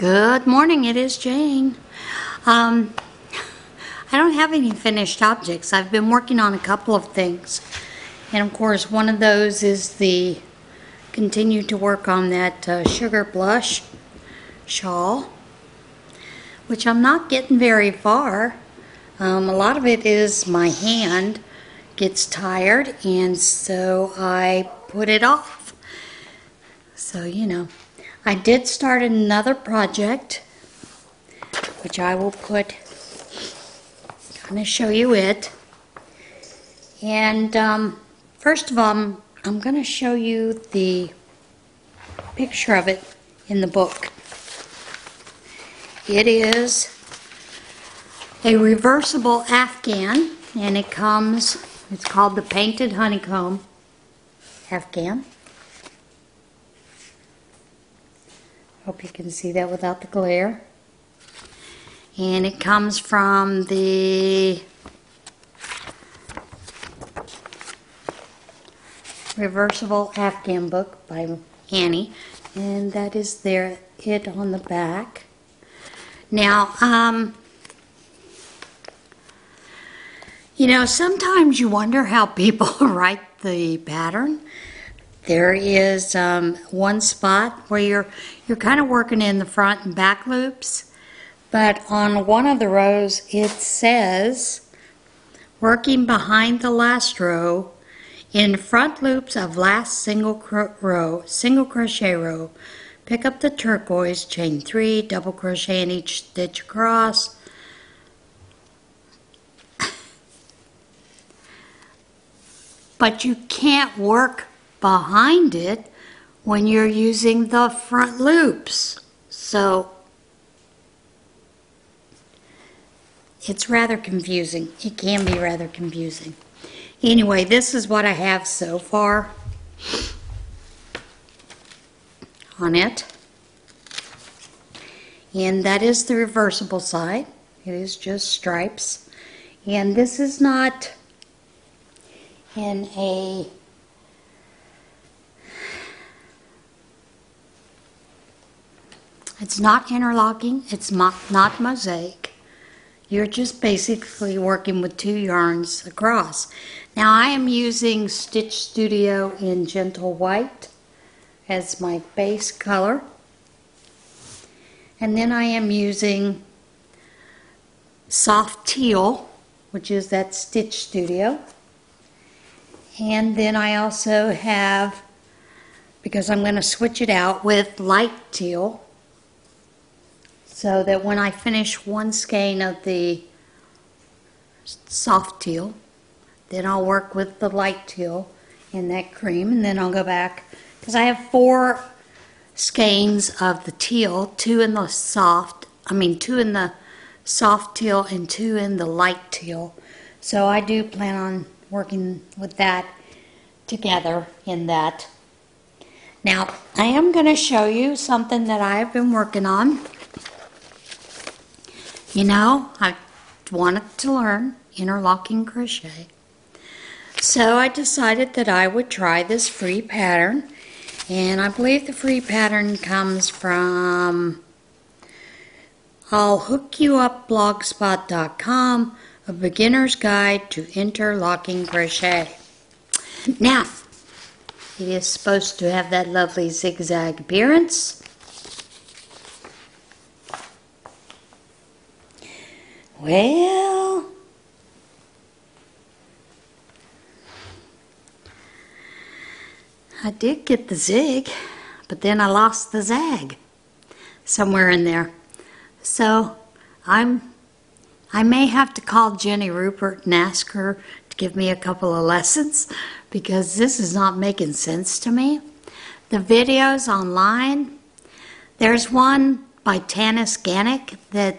Good morning, it is Jane. I don't have any finished objects. I've been working on a couple of things. And of course, one of those is the continue to work on that sugar blush shawl, which I'm not getting very far. A lot of it is my hand gets tired, and so I put it off. So, you know, I did start another project, which I will put, kind of show you it. And first of all, I'm going to show you the picture of it in the book. It is a reversible afghan, and it comes, it's called the Painted Honeycomb Afghan. Hope you can see that without the glare. And it comes from the Reversible Afghan book by Annie, and that is there, it on the back. Now, you know, sometimes you wonder how people write the pattern. There is one spot where you're kind of working in the front and back loops, but on one of the rows it says, working behind the last row, in front loops of last single crochet row, pick up the turquoise, chain 3, double crochet in each stitch across. But you can't work behind it when you're using the front loops. So it's rather confusing. It can be rather confusing. Anyway, this is what I have so far on it. And that is the reversible side. It is just stripes. And this is not in a it's not interlocking, it's not mosaic. You're just basically working with two yarns across. Now I am using Stitch Studio in Gentle White as my base color. And then I am using Soft Teal, which is that Stitch Studio. And then I also have, because I'm going to switch it out with Light Teal, so that when I finish one skein of the Soft Teal, then I'll work with the Light Teal in that cream, and then I'll go back, because I have 4 skeins of the teal, 2 in the soft teal and 2 in the light teal. So I do plan on working with that together in that. Now, I am going to show you something that I've been working on. You know, I wanted to learn interlocking crochet. So I decided that I would try this free pattern. And I believe the free pattern comes from I'll Hook You Up Blogspot.com, a beginner's guide to interlocking crochet. Now, it is supposed to have that lovely zigzag appearance. Well, I did get the zig, but then I lost the zag somewhere in there. So I may have to call Jenny Rupert and ask her to give me a couple of lessons, because this is not making sense to me. The videos online, there's one by Tannis Gannick that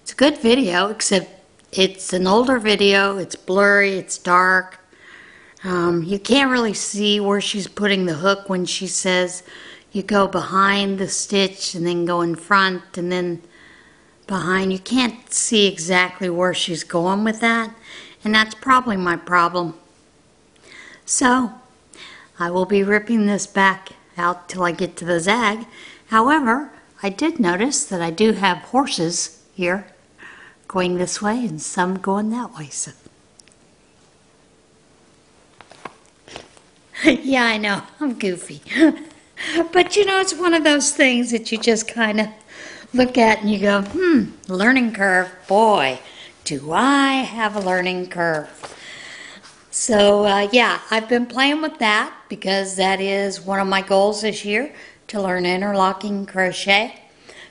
it's a good video, except it's an older video, it's blurry, it's dark. You can't really see where she's putting the hook when she says you go behind the stitch and then go in front and then behind. You can't see exactly where she's going with that, and that's probably my problem. So I will be ripping this back out till I get to the zag, However, I did notice that I do have horses here going this way and some going that way. So. Yeah, I know, I'm goofy. But you know, it's one of those things that you just kind of look at and you go, learning curve, boy, do I have a learning curve. So yeah, I've been playing with that because that is one of my goals this year, to learn interlocking crochet.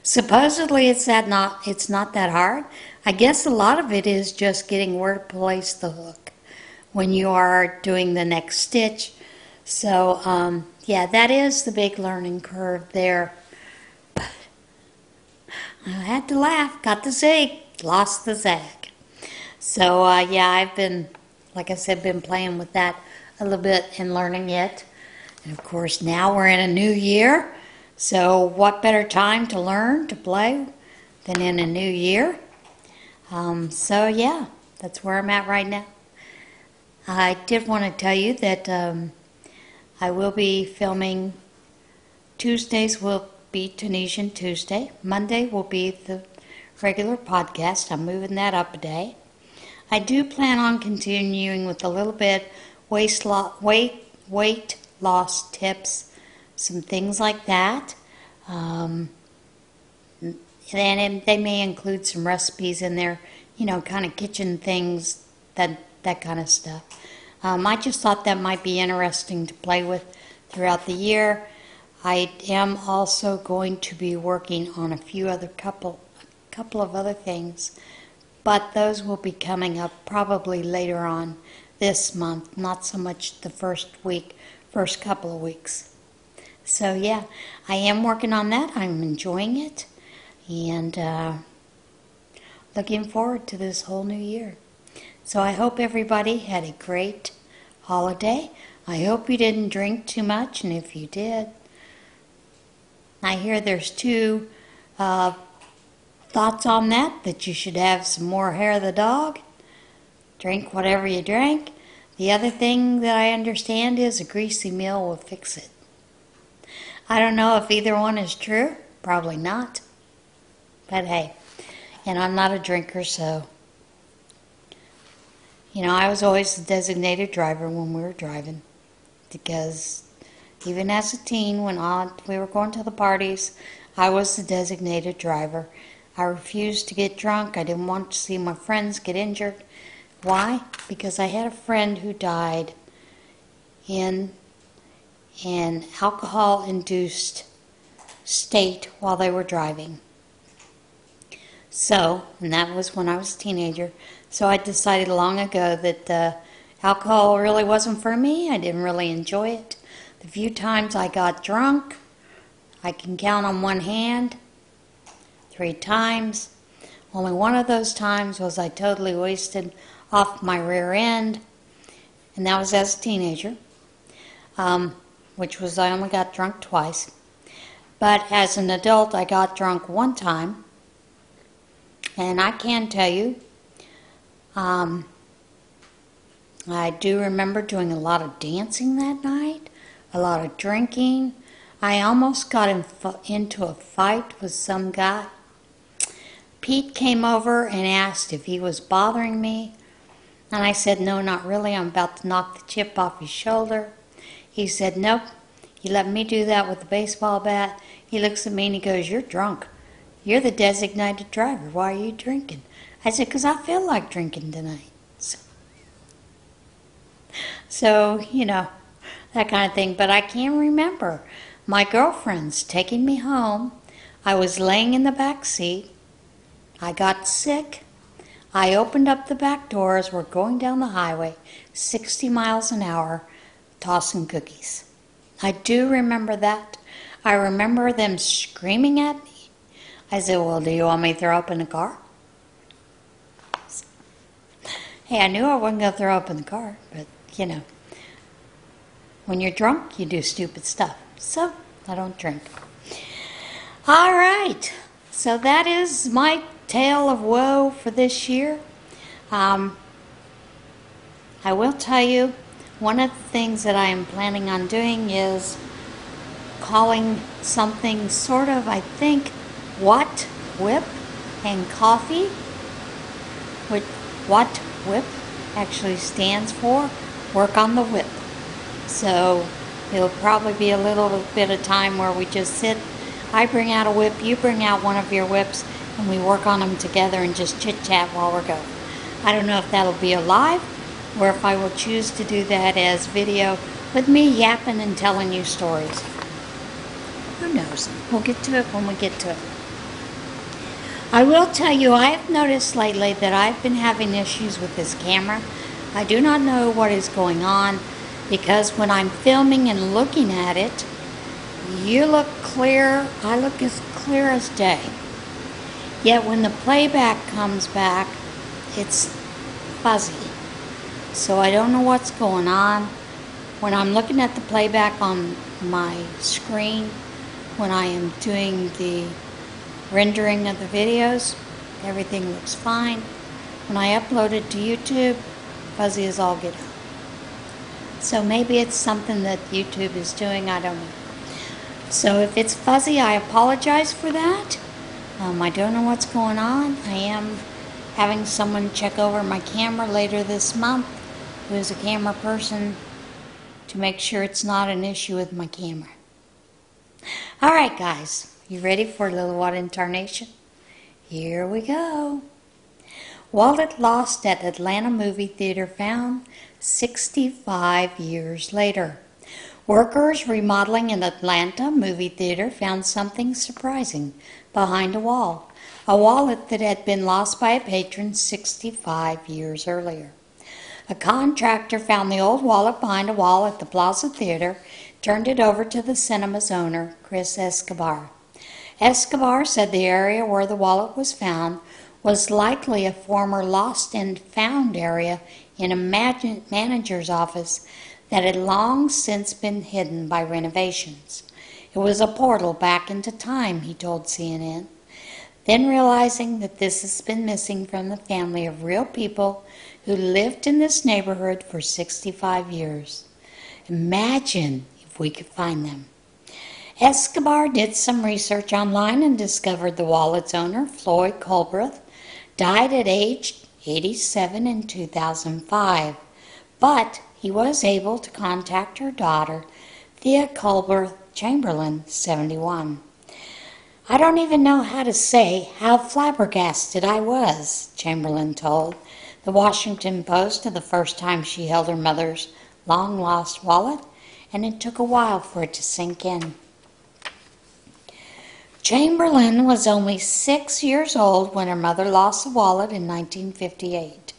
Supposedly it's not that hard. I guess a lot of it is just getting where to place the hook when you are doing the next stitch. So yeah, that is the big learning curve there. But I had to laugh, got the zig, lost the zag. So yeah, I've been, like I said, been playing with that a little bit and learning it. And of course, now we're in a new year. So what better time to learn, to play, than in a new year? So yeah, that's where I'm at right now. I did want to tell you that I will be filming. Tuesdays will be Tunisian Tuesday. Monday will be the regular podcast. I'm moving that up a day. I do plan on continuing with a little bit weight loss tips, some things like that. And they may include some recipes in there, you know, kind of kitchen things, that kind of stuff. I just thought that might be interesting to play with throughout the year. I am also going to be working on a few other couple of other things, but those will be coming up probably later on this month, not so much the first couple of weeks. So yeah, I am working on that. I'm enjoying it and looking forward to this whole new year. So I hope everybody had a great holiday. I hope you didn't drink too much, and if you did, I hear there's two thoughts on that, that you should have some more hair of the dog, drink whatever you drank. The other thing that I understand is a greasy meal will fix it. I don't know if either one is true, probably not, but hey, and I'm not a drinker, so. You know, I was always the designated driver when we were driving, because even as a teen, when we were going to the parties, I was the designated driver. I refused to get drunk. I didn't want to see my friends get injured. Why? Because I had a friend who died in an alcohol-induced state while they were driving. So, and that was when I was a teenager. So I decided long ago that alcohol really wasn't for me. I didn't really enjoy it. The few times I got drunk, I can count on one hand, 3 times. Only one of those times was I totally wasted off my rear end, and that was as a teenager, which was I only got drunk twice. But as an adult, I got drunk one time, and I can tell you, I do remember doing a lot of dancing that night, a lot of drinking. I almost got into a fight with some guy. Pete came over and asked if he was bothering me, and I said, no, not really. I'm about to knock the chip off his shoulder. He said, nope. He let me do that with the baseball bat. He looks at me and he goes, you're drunk. You're the designated driver. Why are you drinking? I said, because I feel like drinking tonight. So, you know, that kind of thing. But I can remember my girlfriends taking me home. I was laying in the back seat. I got sick. I opened up the back doors. We're going down the highway, 60 miles an hour, tossing cookies. I do remember that. I remember them screaming at me. I said, well, do you want me to throw up in the car? Hey, I knew I wasn't going to throw up in the car, but, you know, when you're drunk, you do stupid stuff. So, I don't drink. All right. So that is my tale of woe for this year. I will tell you, one of the things that I am planning on doing is calling something sort of, I think, what whip and coffee, which what whip actually stands for work on the whip. So it'll probably be a little bit of time where we just sit. I bring out a whip, you bring out one of your whips, and we work on them together and just chit-chat while we're going. I don't know if that'll be live or if I will choose to do that as video with me yapping and telling you stories. Who knows? We'll get to it when we get to it. I will tell you, I have noticed lately that I've been having issues with this camera. I do not know what is going on, because when I'm filming and looking at it, you look clear, I look as clear as day. Yet when the playback comes back, it's fuzzy. So I don't know what's going on. When I'm looking at the playback on my screen, when I am doing the rendering of the videos, everything looks fine. When I upload it to YouTube, fuzzy as all get out. So maybe it's something that YouTube is doing, I don't know. So if it's fuzzy, I apologize for that. I don't know what's going on. I am having someone check over my camera later this month, who is a camera person, to make sure it's not an issue with my camera. All right, guys, you ready for a little what incarnation? Here we go. Wallet lost at Atlanta movie theater found 65 years later. Workers remodeling an Atlanta movie theater found something surprising behind a wall, a wallet that had been lost by a patron 65 years earlier. A contractor found the old wallet behind a wall at the Plaza Theater, turned it over to the cinema's owner, Chris Escobar. Escobar said the area where the wallet was found was likely a former lost and found area in a manager's office that had long since been hidden by renovations. It was a portal back into time, he told CNN. Then, realizing that this has been missing from the family of real people who lived in this neighborhood for 65 years. Imagine if we could find them. Escobar did some research online and discovered the wallet's owner, Floyd Culbreth, died at age 87 in 2005, but he was able to contact her daughter, Thea Culbreth Chamberlain, 71. I don't even know how to say how flabbergasted I was, Chamberlain told the Washington Post of the first time she held her mother's long-lost wallet, and it took a while for it to sink in. Chamberlain was only 6 years old when her mother lost the wallet in 1958.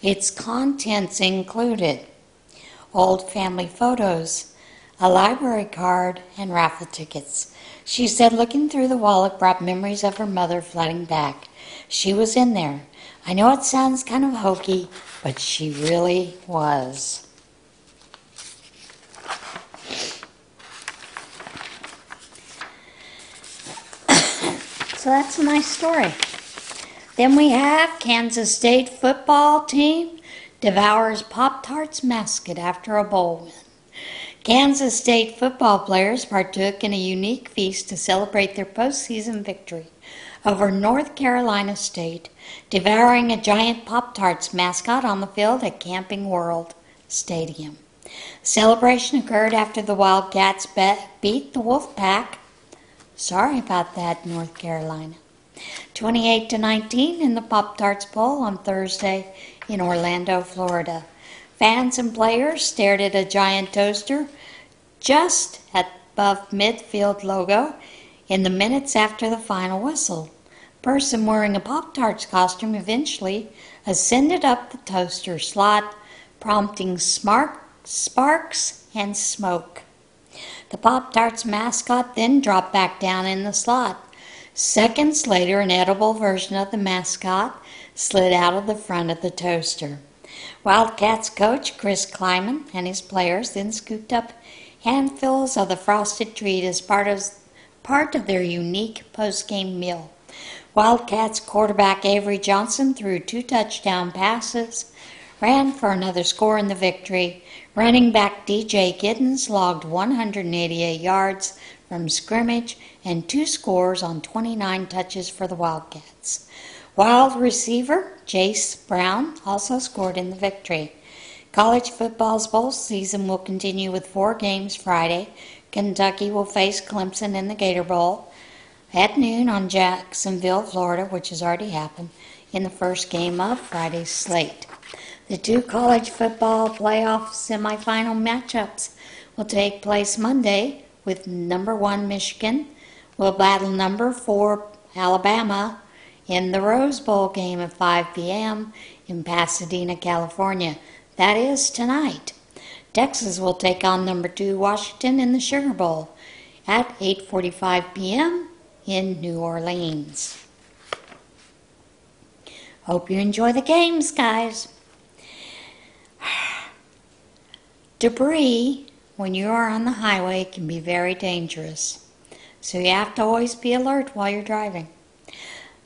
Its contents included old family photos, a library card, and raffle tickets. She said looking through the wallet brought memories of her mother flooding back. She was in there. I know it sounds kind of hokey, but she really was. So that's a nice story. Then we have Kansas State football team devours Pop-Tarts mascot after a bowl win. Kansas State football players partook in a unique feast to celebrate their postseason victory over North Carolina State, devouring a giant Pop-Tarts mascot on the field at Camping World Stadium. Celebration occurred after the Wildcats beat the Wolfpack. Sorry about that, North Carolina. 28-19 in the Pop-Tarts Bowl on Thursday in Orlando, Florida. Fans and players stared at a giant toaster just above midfield logo in the minutes after the final whistle. A person wearing a Pop-Tarts costume eventually ascended up the toaster slot, prompting sparks and smoke. The Pop-Tarts mascot then dropped back down in the slot. Seconds later, an edible version of the mascot slid out of the front of the toaster. Wildcats coach Chris Kleiman and his players then scooped up handfuls of the frosted treat as part of their unique post-game meal. Wildcats quarterback Avery Johnson threw two touchdown passes, ran for another score in the victory, Running back DJ Giddens logged 188 yards from scrimmage and 2 scores on 29 touches for the Wildcats. Wild receiver Jace Brown also scored in the victory. College football's bowl season will continue with 4 games Friday. Kentucky will face Clemson in the Gator Bowl at noon on Jacksonville, Florida, which has already happened in the first game of Friday's slate. The 2 college football playoff semifinal matchups will take place Monday, with number 1 Michigan will battle number 4 Alabama in the Rose Bowl game at 5 p.m. in Pasadena, California. That is tonight. Texas will take on number 2 Washington in the Sugar Bowl at 8:45 p.m. in New Orleans. Hope you enjoy the games, guys. Debris, when you are on the highway, can be very dangerous, so you have to always be alert while you're driving.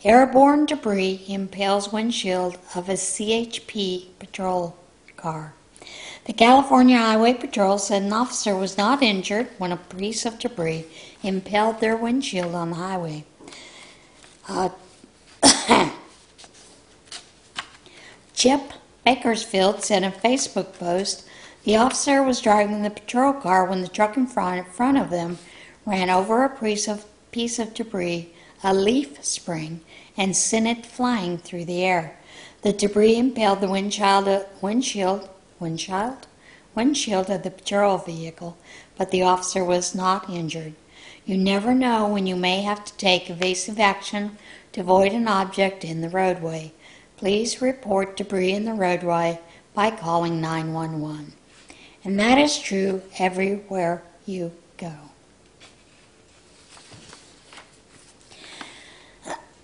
Airborne debris impales windshield of a CHP patrol car. The California Highway Patrol said an officer was not injured when a piece of debris impaled their windshield on the highway. Chip Bakersfield said in a Facebook post, the officer was driving the patrol car when the truck in front of them ran over a piece of debris, a leaf spring, and sent it flying through the air. The debris impaled the windshield of the patrol vehicle, but the officer was not injured. You never know when you may have to take evasive action to avoid an object in the roadway. Please report debris in the roadway by calling 911. And that is true everywhere you go.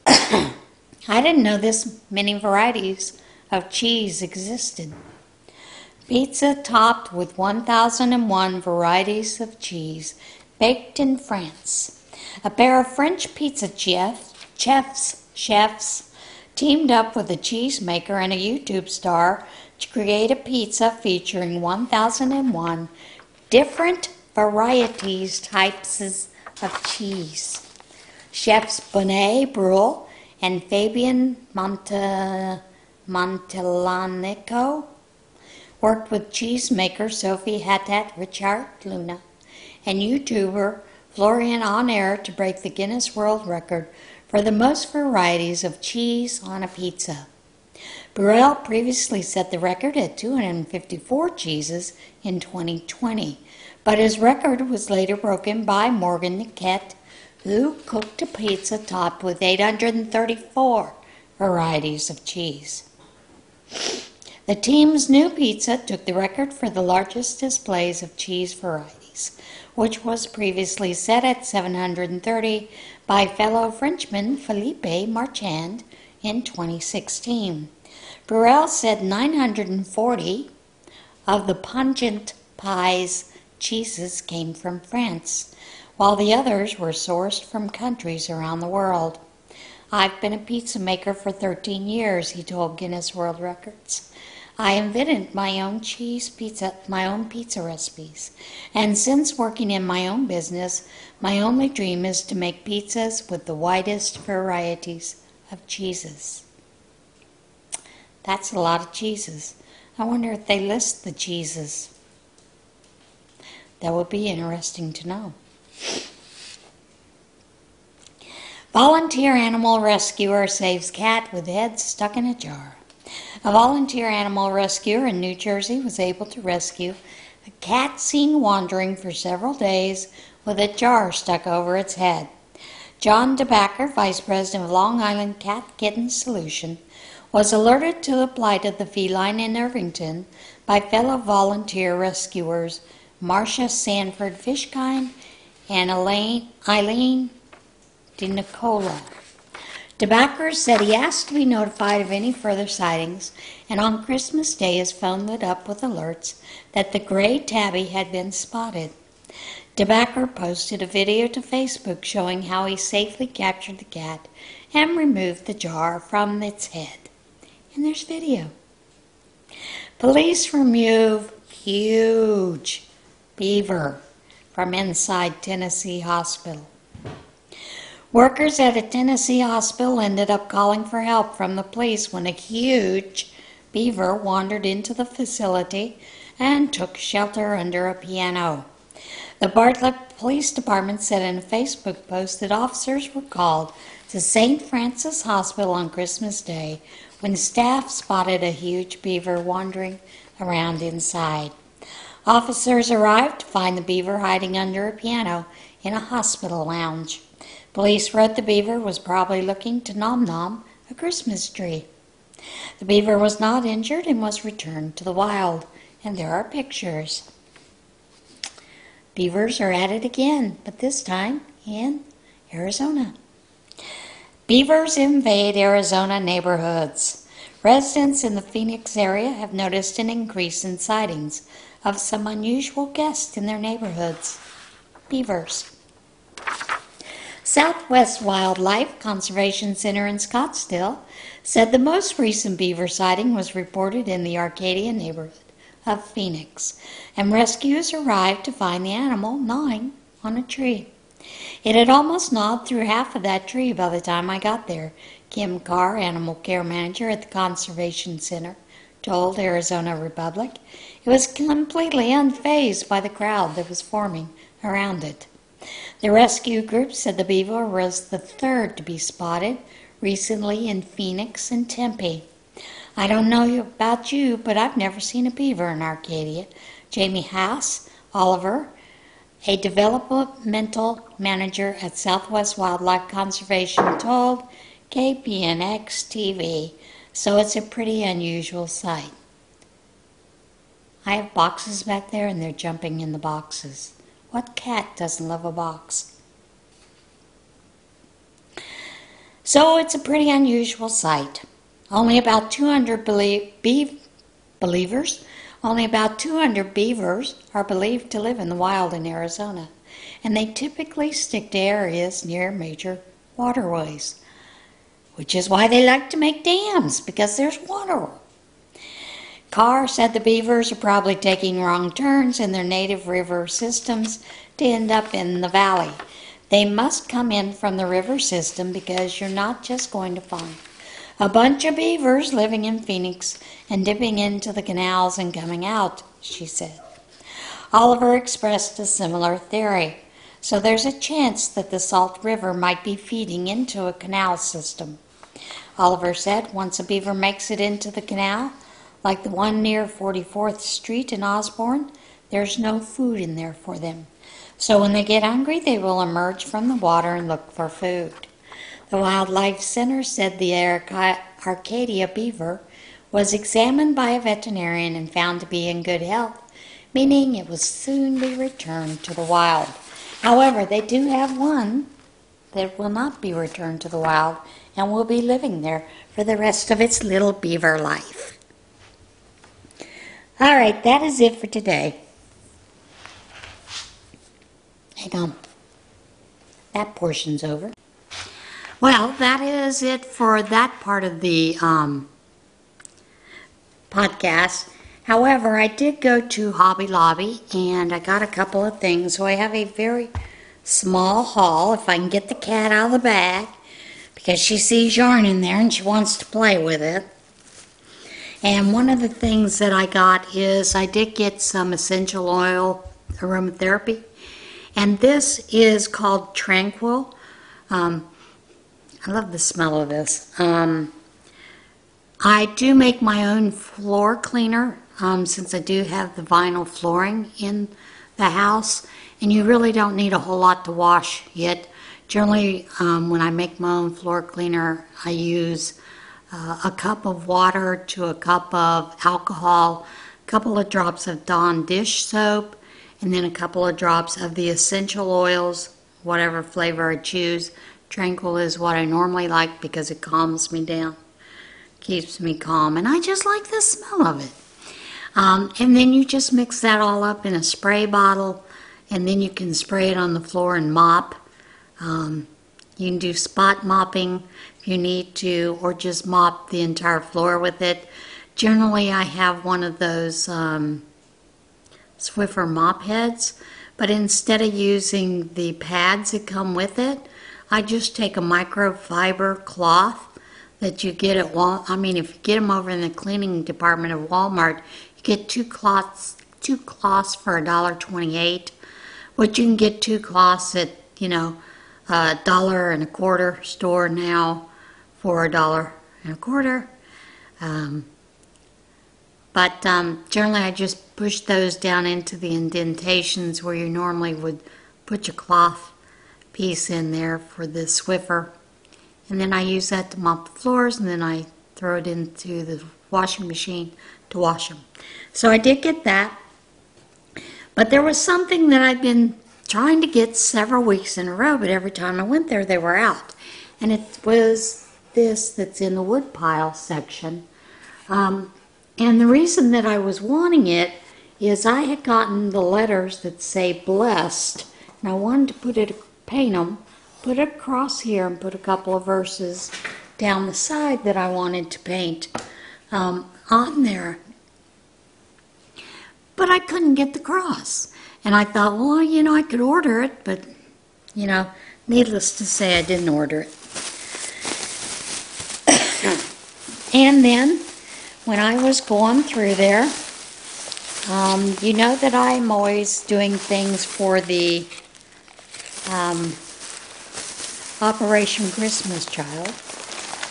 I didn't know this many varieties of cheese existed. Pizza topped with 1,001 varieties of cheese baked in France. A pair of French pizza chefs teamed up with a cheesemaker and a YouTube star to create a pizza featuring 1,001 different varieties, types of cheese. Chefs Bonnet Brule and Fabian Montelanico worked with cheesemaker Sophie Hatat Richard Luna and YouTuber Florian On Air to break the Guinness World Record for the most varieties of cheese on a pizza. Burrell previously set the record at 254 cheeses in 2020, but his record was later broken by Morgan Niquette, who cooked a pizza topped with 834 varieties of cheese. The team's new pizza took the record for the largest displays of cheese varieties, which was previously set at 730 by fellow Frenchman Philippe Marchand in 2016. Burrell said 940 of the pungent pies cheeses came from France, while the others were sourced from countries around the world. I've been a pizza maker for 13 years, he told Guinness World Records. I invented my own pizza recipes, and since working in my own business, my only dream is to make pizzas with the widest varieties of cheeses. That's a lot of cheeses. I wonder if they list the cheeses. That would be interesting to know. Volunteer animal rescuer saves cat with head stuck in a jar. A volunteer animal rescuer in New Jersey was able to rescue a cat seen wandering for several days with a jar stuck over its head. John DeBacker, vice president of Long Island Cat Kitten Solution, was alerted to the plight of the feline in Irvington by fellow volunteer rescuers Marcia Sanford Fishkind and Eileen DeNicola. DeBacker said he asked to be notified of any further sightings, and on Christmas Day his phone lit up with alerts that the gray tabby had been spotted. DeBacker posted a video to Facebook showing how he safely captured the cat and removed the jar from its head. And there's video. Police remove huge beaver from inside Tennessee Hospital. Workers at a Tennessee hospital ended up calling for help from the police when a huge beaver wandered into the facility and took shelter under a piano. The Bartlett Police Department said in a Facebook post that officers were called to St. Francis Hospital on Christmas Day when staff spotted a huge beaver wandering around inside. Officers arrived to find the beaver hiding under a piano in a hospital lounge. Police wrote the beaver was probably looking to nom-nom a Christmas tree. The beaver was not injured and was returned to the wild, and there are pictures. Beavers are at it again, but this time in Arizona. Beavers invade Arizona neighborhoods. Residents in the Phoenix area have noticed an increase in sightings of some unusual guests in their neighborhoods. Beavers. Southwest Wildlife Conservation Center in Scottsdale said the most recent beaver sighting was reported in the Arcadia neighborhood of Phoenix, and rescuers arrived to find the animal gnawing on a tree. It had almost gnawed through half of that tree by the time I got there, Kim Carr, animal care manager at the Conservation Center, told Arizona Republic. It was completely unfazed by the crowd that was forming around it. The rescue group said the beaver was the third to be spotted recently in Phoenix and Tempe. I don't know about you, but I've never seen a beaver in Arcadia. Jamie Haas Oliver, a developmental manager at Southwest Wildlife Conservation, told KPNX TV, so it's a pretty unusual sight. I have boxes back there and they're jumping in the boxes. What cat doesn't love a box? So it's a pretty unusual sight. Only about 200 beavers are believed to live in the wild in Arizona, and they typically stick to areas near major waterways, which is why they like to make dams, because there's water. Carr said the beavers are probably taking wrong turns in their native river systems to end up in the valley. They must come in from the river system because you're not just going to find a bunch of beavers living in Phoenix and dipping into the canals and coming out, she said. Oliver expressed a similar theory. So there's a chance that the Salt River might be feeding into a canal system. Oliver said once a beaver makes it into the canal, like the one near 44th Street in Osborne, there's no food in there for them. So when they get hungry, they will emerge from the water and look for food. The Wildlife Center said the Arcadia beaver was examined by a veterinarian and found to be in good health, meaning it will soon be returned to the wild. However, they do have one that will not be returned to the wild and will be living there for the rest of its little beaver life. All right, that is it for today. Hang on. That portion's over. Well, that is it for that part of the podcast. However, I did go to Hobby Lobby, and I got a couple of things. So I have a very small haul, if I can get the cat out of the bag, because she sees yarn in there and she wants to play with it. And one of the things that I got is I did get some essential oil aromatherapy. And this is called Tranquil. I love the smell of this. I do make my own floor cleaner since I do have the vinyl flooring in the house. And you really don't need a whole lot to wash it. Generally, when I make my own floor cleaner, I use a cup of water to a cup of alcohol, a couple of drops of Dawn dish soap, and then a couple of drops of the essential oils, whatever flavor I choose. Tranquil is what I normally like because it calms me down, keeps me calm, and I just like the smell of it. And then you just mix that all up in a spray bottle, and then you can spray it on the floor and mop. You can do spot mopping if you need to, or just mop the entire floor with it. Generally, I have one of those Swiffer mop heads, but instead of using the pads that come with it, I just take a microfiber cloth that you get at Walmart. I mean, if you get them over in the cleaning department of Walmart, you get two cloths for $1.28, but you can get two cloths at, you know, $1.25 store now for $1.25. But generally I just push those down into the indentations where you normally would put your cloth piece in there for the Swiffer. And then I use that to mop the floors, and then I throw it into the washing machine to wash them. So I did get that. But there was something that I'd been trying to get several weeks in a row, but every time I went there they were out. And it was this that's in the wood pile section. And the reason that I was wanting it is I had gotten the letters that say blessed, and I wanted to paint them, put it across here and put a couple of verses down the side that I wanted to paint on there. But I couldn't get the cross. And I thought, well, you know, I could order it, but, you know, needless to say, I didn't order it. And then, when I was going through there, you know that I'm always doing things for the Operation Christmas Child.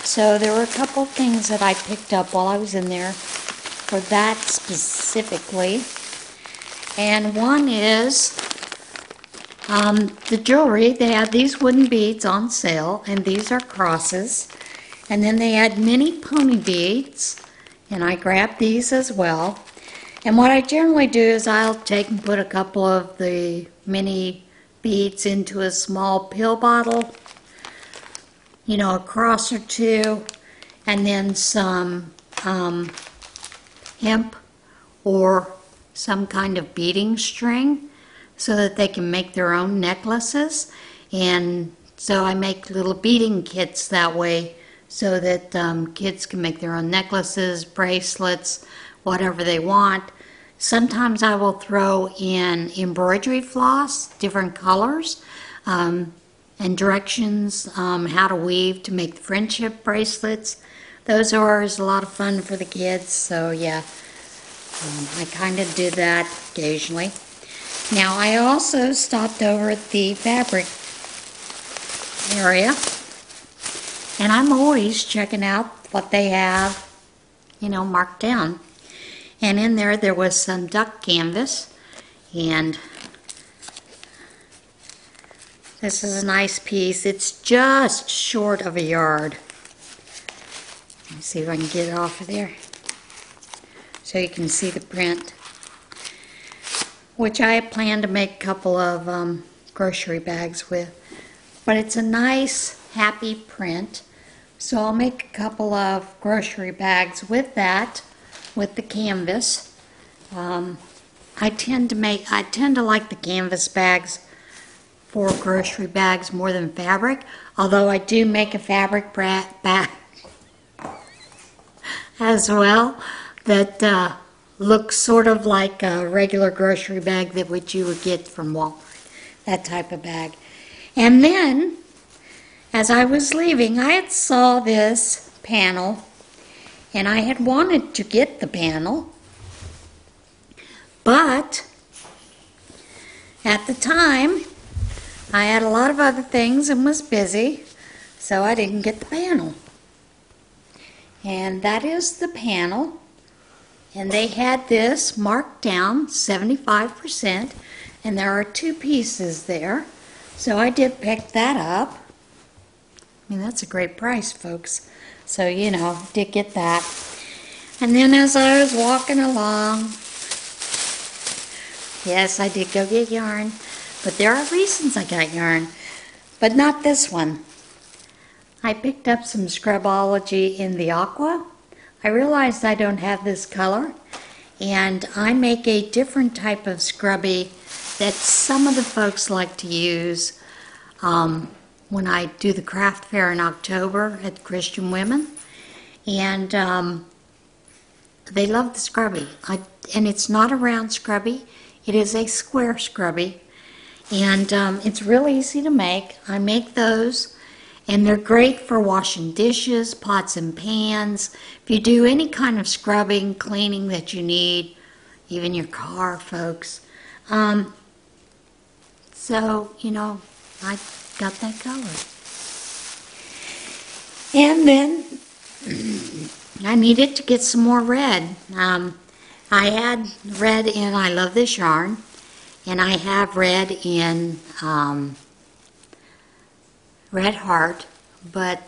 So there were a couple things that I picked up while I was in there for that specifically. And one is the jewelry. They had these wooden beads on sale, and these are crosses. And then they had mini pony beads, and I grabbed these as well. And what I generally do is I'll take and put a couple of the mini beads into a small pill bottle, you know, a cross or two, and then some hemp or some kind of beading string so that they can make their own necklaces. And so I make little beading kits that way, so that kids can make their own necklaces, bracelets, whatever they want. Sometimes I will throw in embroidery floss, different colors, and directions, how to weave to make the friendship bracelets. Those are always a lot of fun for the kids, so yeah, I kind of do that occasionally. Now I also stopped over at the fabric area, and I'm always checking out what they have, you know, marked down. And in there, there was some duck canvas. And this is a nice piece. It's just short of a yard. Let me see if I can get it off of there so you can see the print, which I plan to make a couple of grocery bags with. But it's a nice, happy print. So I'll make a couple of grocery bags with that, with the canvas. I tend to like the canvas bags for grocery bags more than fabric, although I do make a fabric bag as well that looks sort of like a regular grocery bag that which you would get from Walmart, that type of bag. And then, as I was leaving, I had saw this panel, and I had wanted to get the panel, but at the time, I had a lot of other things and was busy, so I didn't get the panel. And that is the panel, and they had this marked down 75%, and there are two pieces there, so I did pick that up. I mean, that's a great price, folks. So, you know, did get that. And then as I was walking along, yes, I did go get yarn, but there are reasons I got yarn, but not this one. I picked up some Scrubology in the aqua. I realized I don't have this color, and I make a different type of scrubby that some of the folks like to use when I do the craft fair in October at Christian Women, and they love the scrubby. And it's not a round scrubby, It is a square scrubby, and it's really easy to make. I make those, and they're great for washing dishes, pots and pans. If you do any kind of scrubbing, cleaning that you need, even your car, folks. So, you know, I got that color. And then I needed to get some more red. I had red in I Love This Yarn, and I have red in Red Heart, but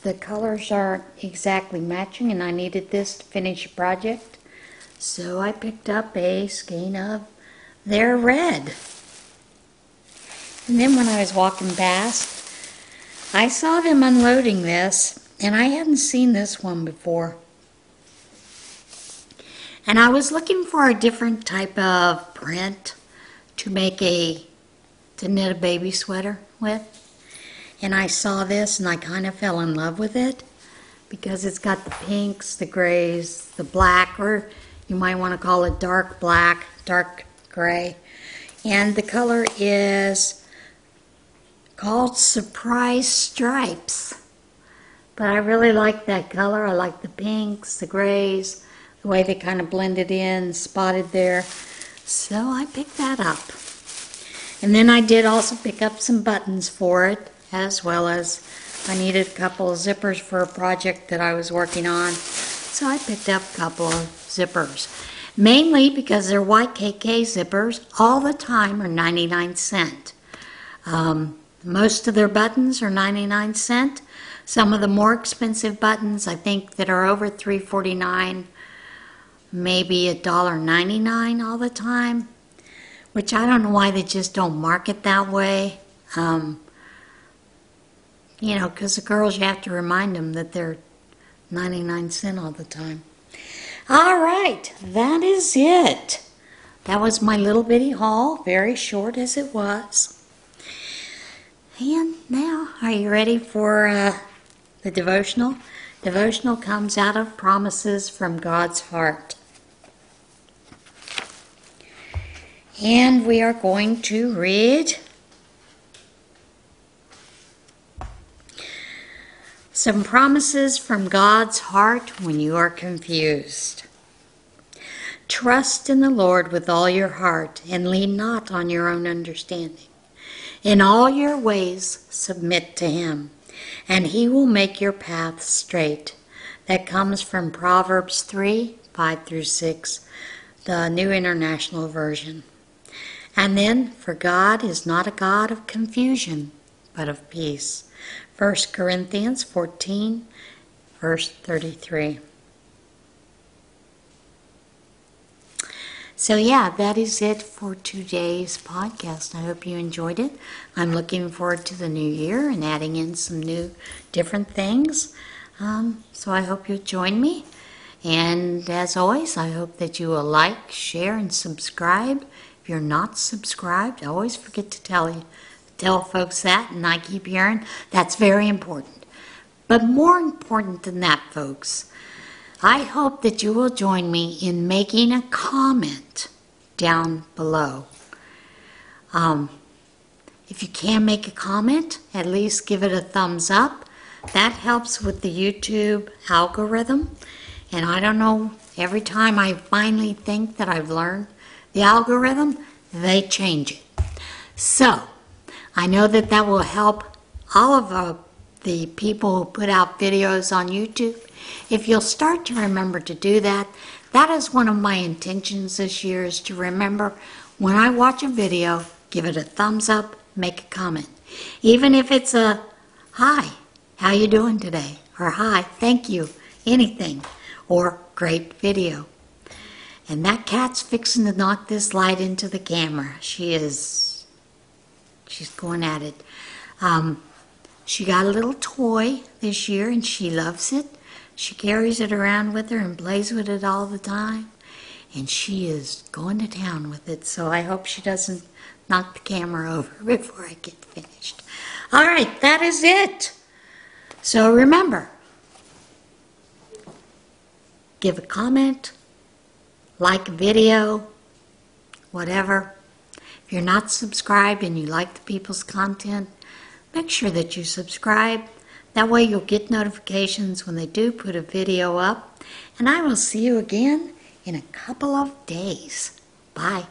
the colors aren't exactly matching, and I needed this to finish a project, so I picked up a skein of their red. And then when I was walking past, I saw them unloading this, and I hadn't seen this one before. And I was looking for a different type of print to make to knit a baby sweater with. And I saw this, and I kind of fell in love with it, because it's got the pinks, the grays, the black, or you might want to call it dark black, dark gray. And the color is called Surprise Stripes. But I really like that color. I like the pinks, the grays, the way they kind of blended in, spotted there. So I picked that up. And then I did also pick up some buttons for it, as well as I needed a couple of zippers for a project that I was working on. So I picked up a couple of zippers, mainly because they're YKK zippers. All the time are 99¢. Most of their buttons are 99¢. Some of the more expensive buttons, I think, that are over $3.49, maybe $1.99 all the time, which I don't know why they just don't market that way. You know, because the girls, you have to remind them that they're 99¢ all the time. All right, that is it. That was my little bitty haul, very short as it was. And now, are you ready for the devotional? Devotional comes out of Promises from God's Heart. And we are going to read some promises from God's heart when you are confused. Trust in the Lord with all your heart and lean not on your own understanding. In all your ways submit to Him, and He will make your path straight. That comes from Proverbs 3, 5 through 6, the New International Version. And then, for God is not a God of confusion, but of peace. 1 Corinthians 14, verse 33. So yeah, that is it for today's podcast. I hope you enjoyed it. I'm looking forward to the new year and adding in some new different things. So I hope you'll join me. And as always, I hope that you will like, share, and subscribe. If you're not subscribed, I always forget to tell folks that, and I keep hearing that's very important. But more important than that, folks, I hope that you will join me in making a comment down below. If you can make a comment, at least give it a thumbs up. That helps with the YouTube algorithm. And I don't know, every time I finally think that I've learned the algorithm, they change it. So, I know that that will help all of the people who put out videos on YouTube. If you'll start to remember to do that, that is one of my intentions this year, is to remember when I watch a video, give it a thumbs up, make a comment. Even if it's a, hi, how you doing today? Or hi, thank you, anything. Or great video. And that cat's fixing to knock this light into the camera. She's going at it. She got a little toy this year, and she loves it. She carries it around with her and plays with it all the time, and she is going to town with it, so I hope she doesn't knock the camera over before I get finished. All right, that is it. So remember, give a comment, like a video, whatever. If you're not subscribed and you like the people's content, make sure that you subscribe. That way you'll get notifications when they do put a video up. And I will see you again in a couple of days. Bye.